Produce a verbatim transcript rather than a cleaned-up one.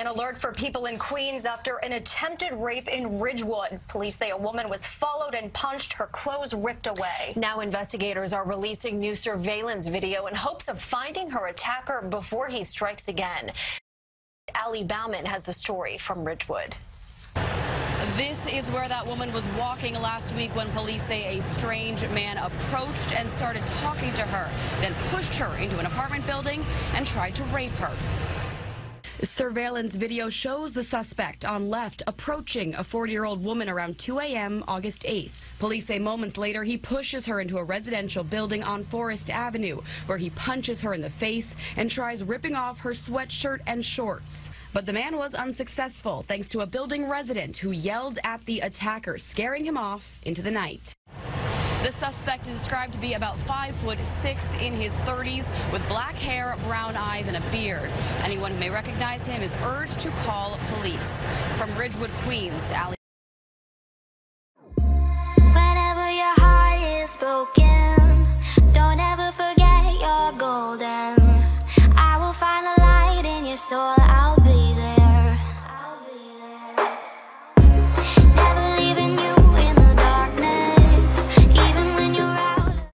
An alert for people in Queens after an attempted rape in Ridgewood. Police say a woman was followed and punched, her clothes ripped away. Now investigators are releasing new surveillance video in hopes of finding her attacker before he strikes again. Ali Bauman has the story from Ridgewood. This is where that woman was walking last week when police say a strange man approached and started talking to her, then pushed her into an apartment building and tried to rape her. Surveillance video shows the suspect on left approaching a forty-year-old woman around two A M August eighth. Police say moments later he pushes her into a residential building on Forest Avenue, where he punches her in the face and tries ripping off her sweatshirt and shorts. But the man was unsuccessful thanks to a building resident who yelled at the attacker, scaring him off into the night. The suspect is described to be about five foot six, in his thirties, with black hair, brown eyes, and a beard. Anyone who may recognize him is urged to call police. From Ridgewood, Queens, Ali. Whenever your heart is broken, don't ever forget you're golden. I will find a light in your soul.